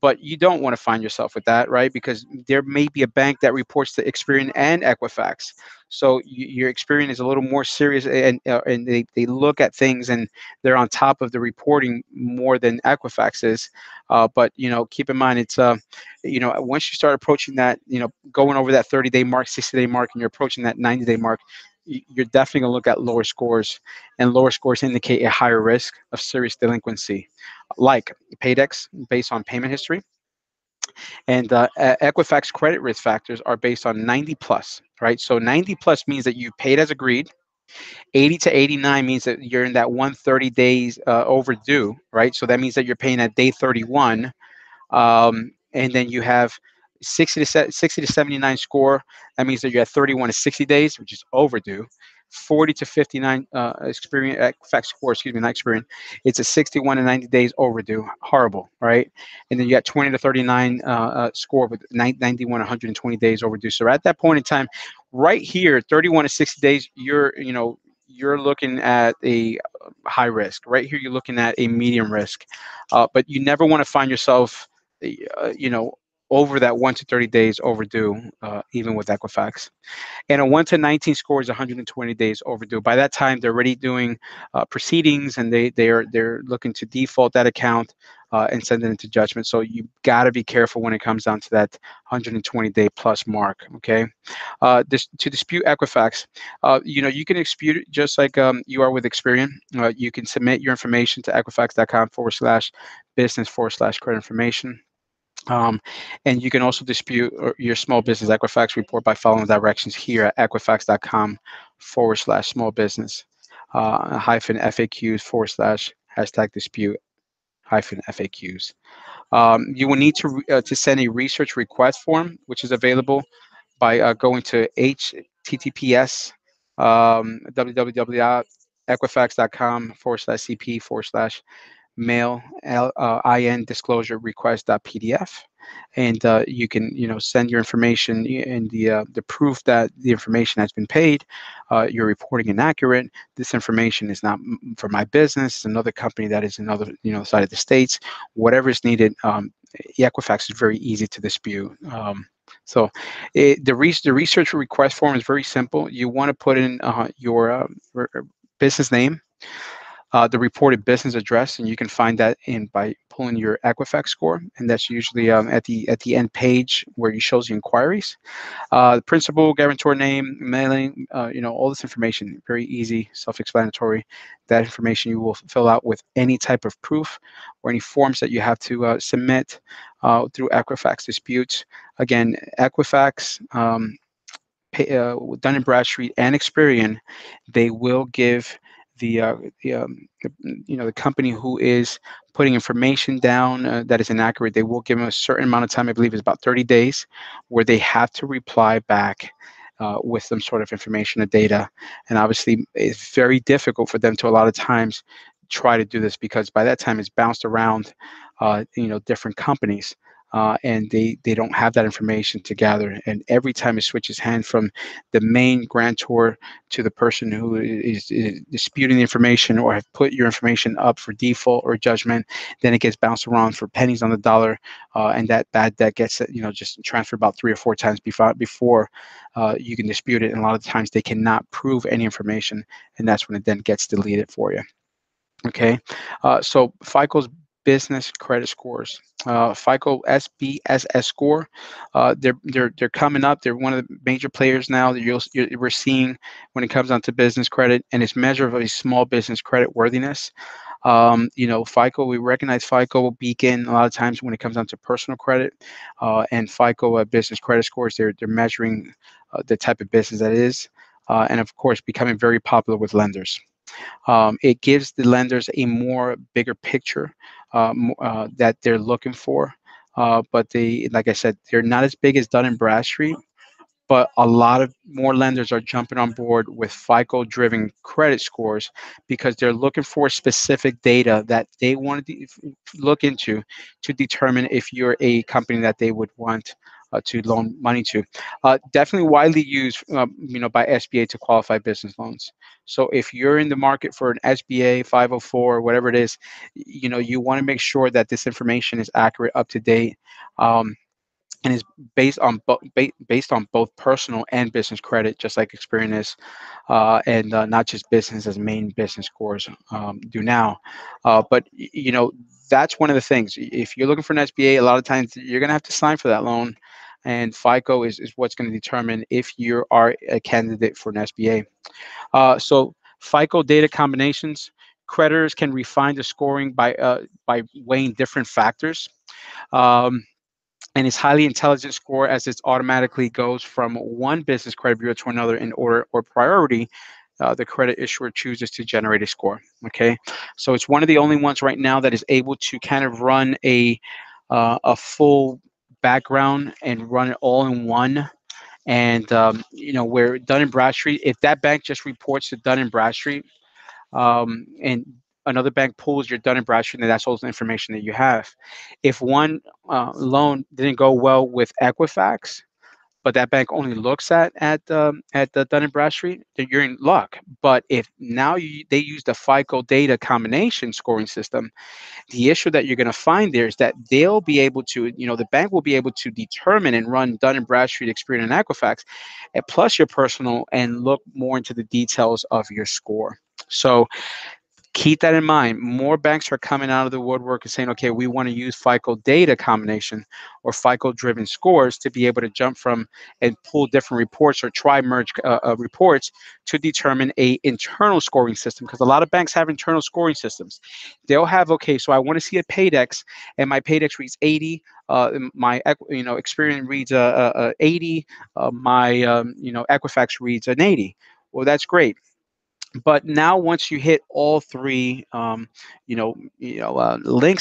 But you don't want to find yourself with that, right? Because there may be a bank that reports to Experian and Equifax. So your Experian is a little more serious, and they look at things, and they're on top of the reporting more than Equifax is. But, you know, keep in mind, it's, you know, once you start approaching that, you know, going over that 30-day mark, 60-day mark, and you're approaching that 90-day mark, you're definitely going to look at lower scores, and lower scores indicate a higher risk of serious delinquency, like Paydex based on payment history, and Equifax credit risk factors are based on 90 plus, right? So 90 plus means that you paid as agreed. 80 to 89 means that you're in that 130 days overdue, right? So that means that you're paying at day 31, and then you have 60 to 79 score. That means that you're at 31 to 60 days, which is overdue. 40 to 59 Equifax score, excuse me, not Experian. It's a 61 to 90 days overdue. Horrible, right? And then you got 20 to 39 score with 91 120 days overdue. So at that point in time, right here, 31 to 60 days, you're looking at a high risk. Right here, you're looking at a medium risk. But you never want to find yourself, over that 1 to 30 days overdue, even with Equifax. And a 1 to 19 score is 120 days overdue. By that time, they're already doing proceedings, and they're looking to default that account and send it into judgment. So you got to be careful when it comes down to that 120-day plus mark, okay? To dispute Equifax, you can dispute it just like you are with Experian. You can submit your information to equifax.com/business/credit information. And you can also dispute your small business Equifax report by following the directions here at equifax.com/small-business --FAQs/#dispute-FAQs. You will need to send a research request form, which is available by going to https www.equifax.com/cp/mail-in-disclosure-request.pdf, and you can send your information and the proof that the information has been paid. You're reporting inaccurate. This information is not for my business. It's another company that is another side of the states. Whatever is needed. Equifax is very easy to dispute. So the research request form is very simple. You want to put in your business name. The reported business address, and you can find that in by pulling your Equifax score, and that's usually at the end page where it shows the inquiries. The principal, guarantor name, mailing, all this information, very easy, self-explanatory. That information you will fill out with any type of proof or any forms that you have to submit through Equifax disputes. Again, Equifax, Dun & Bradstreet, and Experian, they will give the company who is putting information down that is inaccurate, they will give them a certain amount of time, I believe it's about 30 days, where they have to reply back with some sort of information or data. And obviously, it's very difficult for them to a lot of times try to do this, because by that time it's bounced around, different companies. And they don't have that information to gather. And every time it switches hand from the main grantor to the person who is disputing the information or have put your information up for default or judgment, then it gets bounced around for pennies on the dollar. And that bad debt gets, just transferred about 3 or 4 times before you can dispute it. And a lot of times they cannot prove any information. And that's when it then gets deleted for you. Okay. So FICO's business credit scores, FICO SBSS score, they're coming up. They're one of the major players now that we're seeing when it comes down to business credit, and it's measure of a small business credit worthiness. FICO, we recognize FICO, Beacon, a lot of times when it comes down to personal credit, and FICO business credit scores. They're measuring the type of business that is, and of course becoming very popular with lenders. It gives the lenders a more bigger picture that they're looking for, but like I said, they're not as big as Dun & Bradstreet, but a lot of more lenders are jumping on board with FICO-driven credit scores because they're looking for specific data that they want to look into to determine if you're a company that they would want to loan money to. Definitely widely used, by SBA to qualify business loans. So if you're in the market for an SBA 504, whatever it is, you want to make sure that this information is accurate, up to date. And is based on both personal and business credit, just like Experian is, and not just business as main business scores do now. But that's one of the things. If you're looking for an SBA, a lot of times you're going to have to sign for that loan, and FICO is what's going to determine if you are a candidate for an SBA. So FICO data combinations. Creditors can refine the scoring by weighing different factors. And its highly intelligent score, as it automatically goes from one business credit bureau to another in order or priority, the credit issuer chooses to generate a score. Okay, so it's one of the only ones right now that is able to kind of run a full background and run it all in one. And where Dun & Bradstreet, if that bank just reports to Dun & Bradstreet, and another bank pulls your Dun & Bradstreet, and that's all the information that you have. If one loan didn't go well with Equifax, but that bank only looks at the Dun & Bradstreet, then you're in luck. But if now they use the FICO data combination scoring system, the issue that you're going to find there is that they'll be able to, the bank will be able to determine and run Dun & Bradstreet, Experian, and Equifax, and plus your personal, and look more into the details of your score. So keep that in mind. More banks are coming out of the woodwork and saying, okay, we want to use FICO data combination or FICO-driven scores to be able to jump from and pull different reports or try merge reports to determine a internal scoring system, because a lot of banks have internal scoring systems. They'll have, okay, so I want to see a Paydex, and my Paydex reads 80, my Experian reads 80, my Equifax reads an 80. Well, that's great. But now, once you hit all three, links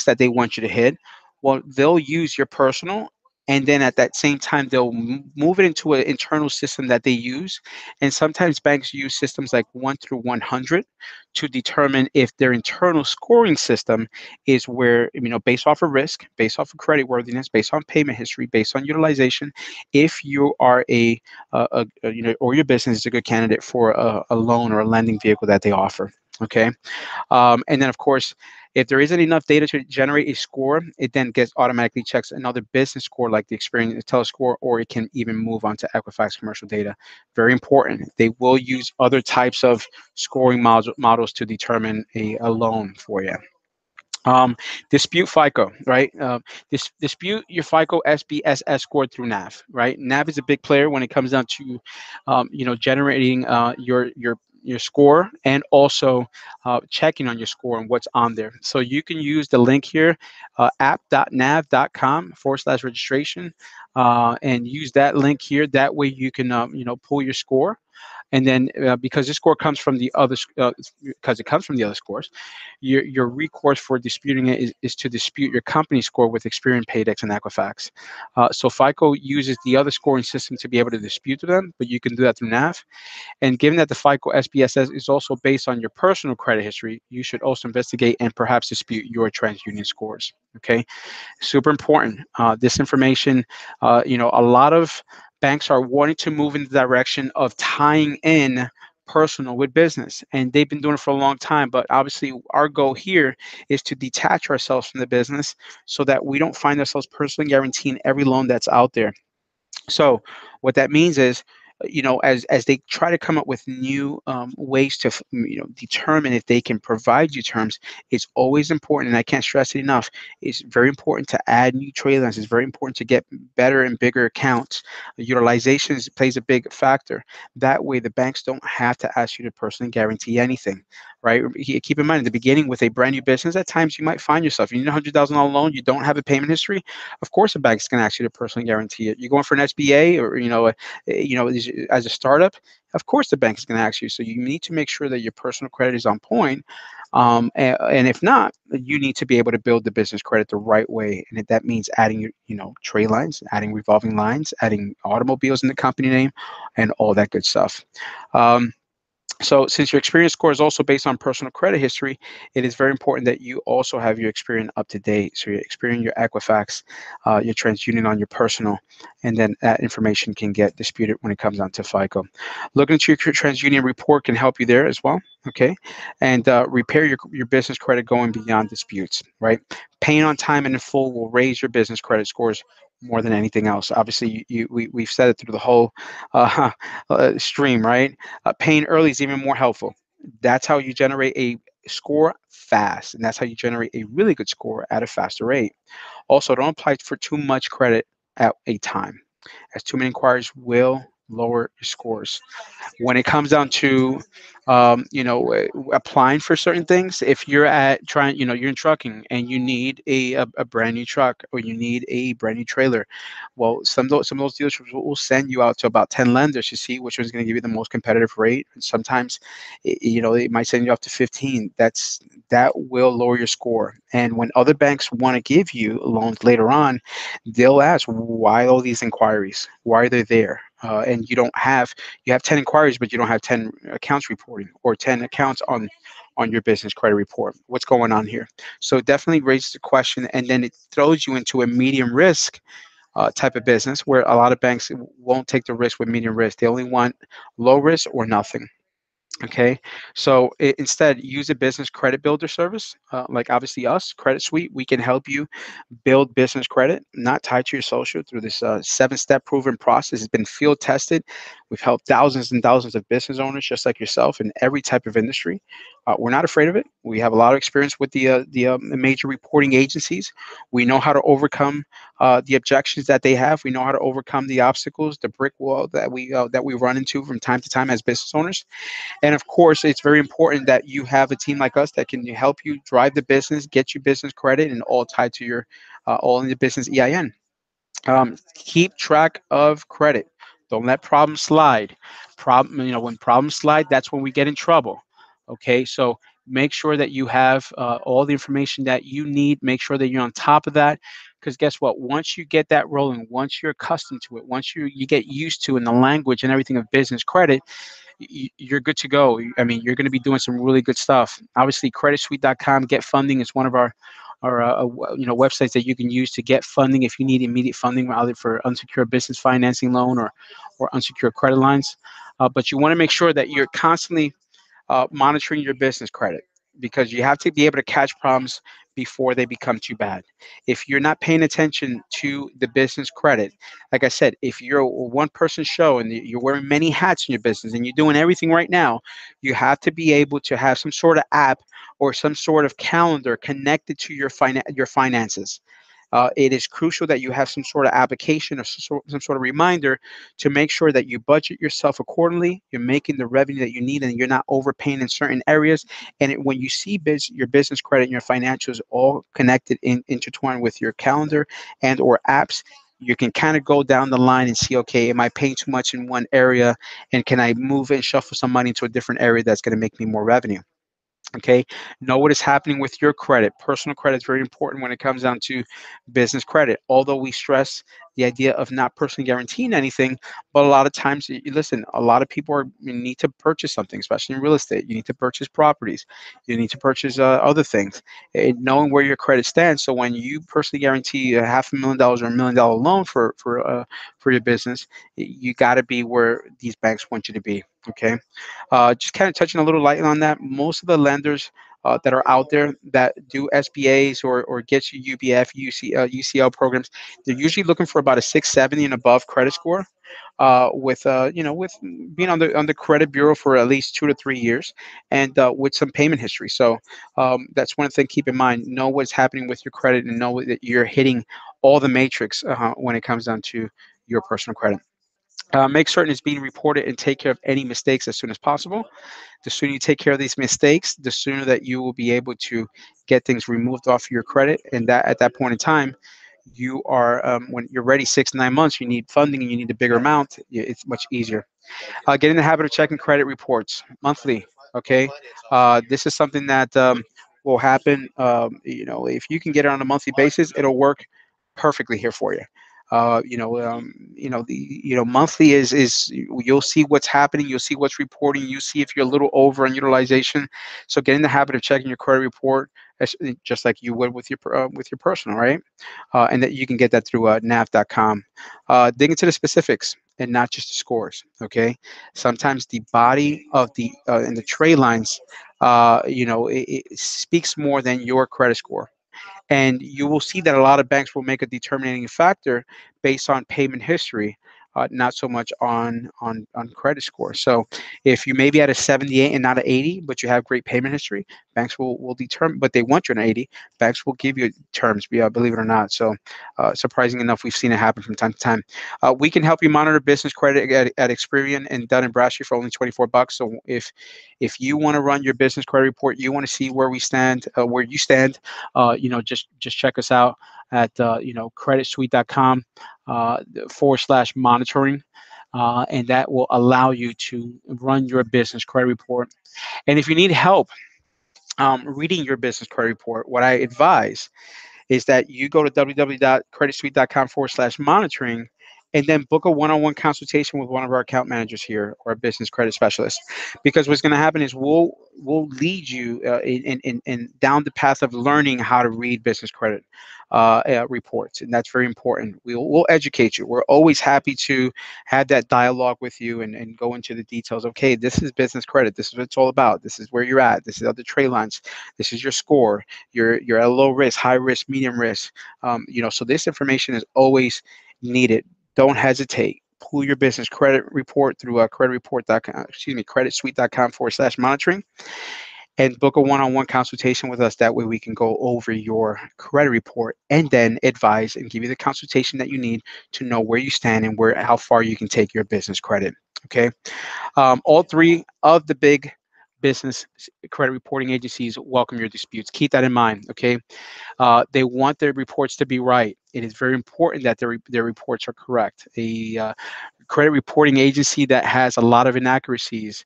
that they want you to hit, well, they'll use your personal, and then at that same time, they'll move it into an internal system that they use. And sometimes banks use systems like 1 through 100 to determine if their internal scoring system is where, based off of risk, based off of creditworthiness, based on payment history, based on utilization, if you are or your business is a good candidate for a loan or a lending vehicle that they offer. Okay, and then of course, if there isn't enough data to generate a score, it then automatically checks another business score like the Experian, the Telescore, or it can even move on to Equifax commercial data. Very important. They will use other types of scoring models to determine a loan for you. Dispute FICO, right? Dispute your FICO SBSS score through NAV, right? NAV is a big player when it comes down to, generating your score, and also checking on your score and what's on there. So you can use the link here, app.nav.com/registration, and use that link here. That way you can, pull your score. And then because this score comes from the other, scores, your recourse for disputing it is to dispute your company score with Experian, Paydex, and Equifax. So FICO uses the other scoring system to be able to dispute to them, but you can do that through NAV. And given that the FICO SBSS is also based on your personal credit history, you should also investigate and perhaps dispute your TransUnion scores. Okay, super important. This information, a lot of banks are wanting to move in the direction of tying in personal with business, and they've been doing it for a long time. But obviously, our goal here is to detach ourselves from the business so that we don't find ourselves personally guaranteeing every loan that's out there. So what that means is, as they try to come up with new ways to, determine if they can provide you terms, it's always important, and I can't stress it enough, it's very important to add new trade lines. It's very important to get better and bigger accounts. Utilization plays a big factor. That way, the banks don't have to ask you to personally guarantee anything, right? Keep in mind, at the beginning with a brand new business, at times you might find yourself, you need a $100,000 loan, you don't have a payment history, of course a bank's going to ask you to personally guarantee it. You're going for an SBA or, as a startup, of course the bank is going to ask you. So you need to make sure that your personal credit is on point, And if not, you need to be able to build the business credit the right way. And if that means adding, you know, trade lines, adding revolving lines, adding automobiles in the company name, and all that good stuff. So since your experience score is also based on personal credit history, it is very important that you also have your Experian up to date. So your Experian, your Equifax, your TransUnion on your personal, and then that information can get disputed when it comes down to FICO. Looking at your TransUnion report can help you there as well, okay? And repair your business credit going beyond disputes, right? Paying on time and in full will raise your business credit scores more than anything else. Obviously, we've said it through the whole stream, right? Paying early is even more helpful. That's how you generate a score fast, and that's how you generate a really good score at a faster rate. Also, don't apply for too much credit at a time, as too many inquiries will lower your scores. When it comes down to you know, applying for certain things, if you're at trying, you know, you're in trucking and you need a brand new truck, or you need a brand new trailer, well, some of those dealerships will send you out to about 10 lenders to see which one's going to give you the most competitive rate. And sometimes, you know, they might send you up to 15. That will lower your score. And when other banks want to give you loans later on, they'll ask, why all these inquiries? Why are they there? And you have 10 inquiries, but you don't have 10 accounts reporting, or 10 accounts on your business credit report. What's going on here? So it definitely raises the question, and then it throws you into a medium risk type of business, where a lot of banks won't take the risk with medium risk. They only want low risk or nothing. Okay, so instead, use a business credit builder service, like obviously us, Credit Suite. We can help you build business credit, not tied to your social, through this 7-step proven process. It's been field tested. We've helped thousands and thousands of business owners just like yourself in every type of industry. We're not afraid of it. We have a lot of experience with the major reporting agencies. We know how to overcome the objections that they have. We know how to overcome the obstacles, the brick wall that we run into from time to time as business owners. And of course, it's very important that you have a team like us that can help you drive the business, get you business credit, and all tied to your all in the business EIN. Keep track of credit. Don't let problems slide. You know, when problems slide, that's when we get in trouble. Okay, so make sure that you have all the information that you need. Make sure that you're on top of that, because guess what? Once you get that rolling, once you're accustomed to it, once you get used to in the language and everything of business credit, you're good to go. I mean, you're going to be doing some really good stuff. Obviously, CreditSuite.com, Get Funding is one of our you know, websites that you can use to get funding if you need immediate funding, either for unsecured business financing loan or unsecured credit lines. But you want to make sure that you're constantly monitoring your business credit, because you have to be able to catch problems before they become too bad. If you're not paying attention to the business credit, like I said, if you're a one-person show and you're wearing many hats in your business and you're doing everything right now, you have to be able to have some sort of app or some sort of calendar connected to your finances. It is crucial that you have some sort of application or some sort of reminder to make sure that you budget yourself accordingly, you're making the revenue that you need, and you're not overpaying in certain areas. And when you see your business credit and your financials all connected and intertwined with your calendar and or apps, you can kind of go down the line and see, okay, am I paying too much in one area, and can I move and shuffle some money into a different area that's going to make me more revenue? Okay, know what is happening with your credit. Personal credit is very important when it comes down to business credit. Although we stress the idea of not personally guaranteeing anything, but a lot of times, listen, a lot of people need to purchase something, especially in real estate. You need to purchase properties. You need to purchase other things. Knowing where your credit stands, so when you personally guarantee a $500,000 or $1 million loan for your business, you got to be where these banks want you to be. Okay, just kind of touching a little light on that. Most of the lenders that are out there that do SBAs or get you UBF, UCL programs, they're usually looking for about a 670 and above credit score, you know, with being on the credit bureau for at least 2 to 3 years, and with some payment history. So that's one thing. Keep in mind, know what's happening with your credit, and know that you're hitting all the matrix when it comes down to your personal credit. Make certain it's being reported, and take care of any mistakes as soon as possible. The sooner you take care of these mistakes, the sooner that you will be able to get things removed off your credit. And that at that point in time, you are when you're ready, 6 to 9 months, you need funding and you need a bigger amount. It's much easier. Get in the habit of checking credit reports monthly, Okay, this is something that will happen. You know, if you can get it on a monthly basis, it'll work perfectly here for you. Monthly is you'll see what's happening, you'll see what's reporting, you see if you're a little over on utilization. So get in the habit of checking your credit report just like you would with your personal, right? And that you can get that through nav.com. Dig into the specifics and not just the scores. Okay, sometimes the body of the and the trade lines, it speaks more than your credit score. And you will see that a lot of banks will make a determining factor based on payment history, not so much on credit score. So if you may be at a 78 and not an 80, but you have great payment history, banks will determine, but they want you an 80, banks will give you terms, believe it or not. So surprising enough, we've seen it happen from time to time. We can help you monitor business credit at Experian and Dun & Bradstreet for only $24. So if you want to run your business credit report, you want to see where we stand, where you stand, just check us out at CreditSuite.com /monitoring, and that will allow you to run your business credit report. And if you need help reading your business credit report, what I advise is that you go to www.creditsuite.com /monitoring and then book a one-on-one consultation with one of our account managers here or a business credit specialist, because what's going to happen is we'll lead you in down the path of learning how to read business credit reports, and that's very important. We'll educate you. We're always happy to have that dialogue with you and go into the details. Okay, this is business credit. This is what it's all about. This is where you're at. This is other trade lines. This is your score. You're at a low risk, high risk, medium risk. So this information is always needed. Don't hesitate. Pull your business credit report through CreditSuite.com /monitoring, and book a one-on-one consultation with us. That way we can go over your credit report and then advise and give you the consultation that you need to know where you stand and how far you can take your business credit. Okay. All three of the big business credit reporting agencies welcome your disputes. Keep that in mind, okay? They want their reports to be right. It is very important that their reports are correct. A credit reporting agency that has a lot of inaccuracies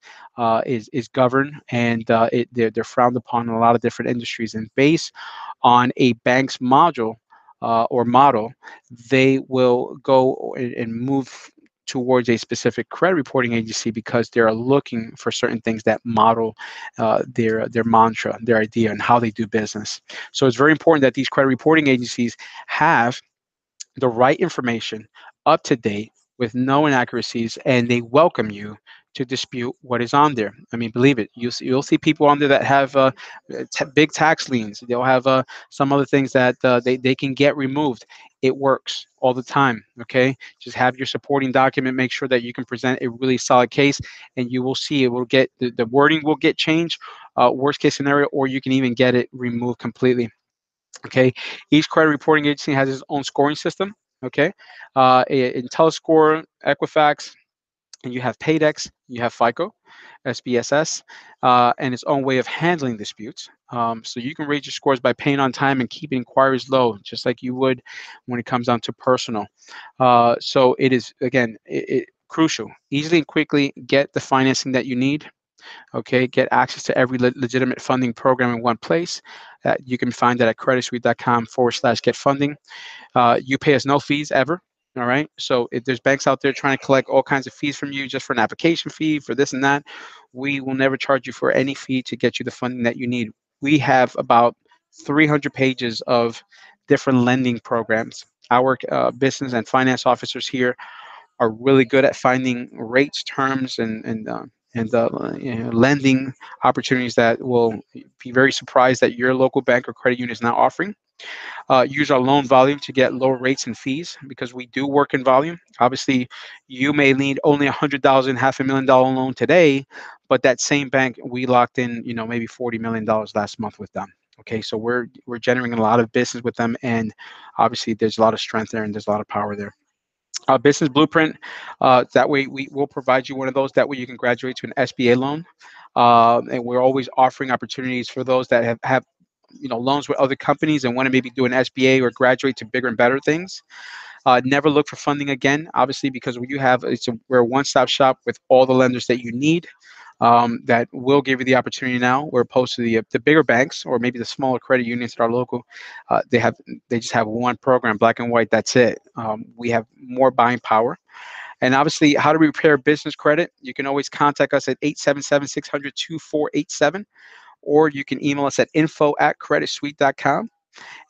is governed, and they're frowned upon in a lot of different industries. And based on a bank's module or model, they will go and move towards a specific credit reporting agency because they're looking for certain things that model their mantra, their idea, and how they do business. So it's very important that these credit reporting agencies have the right information, up to date, with no inaccuracies, and they welcome you to dispute what is on there. I mean, believe it. You'll see people on there that have big tax liens. They'll have some other things that they can get removed. It works all the time, okay? Just have your supporting document. Make sure that you can present a really solid case, and you will see it will get the wording will get changed, worst case scenario, or you can even get it removed completely, okay? Each credit reporting agency has its own scoring system, okay? In Telescore, Equifax, and you have Paydex, you have FICO, SBSS, and its own way of handling disputes. So you can raise your scores by paying on time and keeping inquiries low, just like you would when it comes down to personal. So it is, again, crucial. Easily and quickly get the financing that you need. Okay, get access to every legitimate funding program in one place. You can find that at creditsuite.com /get funding. You pay us no fees ever. All right. So if there's banks out there trying to collect all kinds of fees from you just for an application fee, for this and that, we will never charge you for any fee to get you the funding that you need. We have about 300 pages of different lending programs. Our business and finance officers here are really good at finding rates, terms, and lending opportunities that will be very surprised that your local bank or credit union is not offering. Use our loan volume to get lower rates and fees, because we do work in volume. Obviously, you may need only $100,000 in $500,000 loan today, but that same bank, we locked in, maybe $40 million last month with them. Okay, so we're generating a lot of business with them, and obviously there's a lot of strength there and there's a lot of power there. Our business blueprint, that way we will provide you one of those. That way you can graduate to an SBA loan. And we're always offering opportunities for those that have loans with other companies and want to maybe do an SBA or graduate to bigger and better things. Never look for funding again, obviously, because we're a one-stop shop with all the lenders that you need. that will give you the opportunity now, where opposed to the bigger banks or maybe the smaller credit unions that are local, they just have one program, black and white, that's it. We have more buying power. And obviously, how to repair business credit, you can always contact us at 877-600-2487, or you can email us at info@creditsuite.com.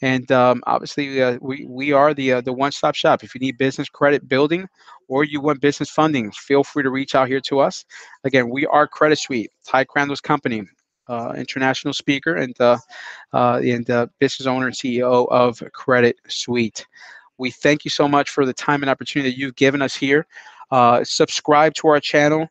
And obviously, we are the one-stop shop. If you need business credit building or you want business funding, feel free to reach out here to us. Again, we are Credit Suite, Ty Crandall's company, international speaker and business owner and CEO of Credit Suite. We thank you so much for the time and opportunity that you've given us here. Subscribe to our channel.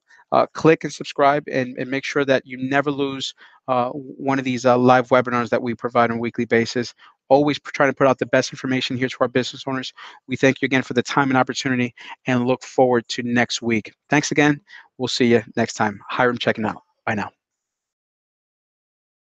Click and subscribe, and make sure that you never lose one of these live webinars that we provide on a weekly basis. Always trying to put out the best information here to our business owners. We thank you again for the time and opportunity, and look forward to next week. Thanks again. We'll see you next time. Hiram checking out. Bye now.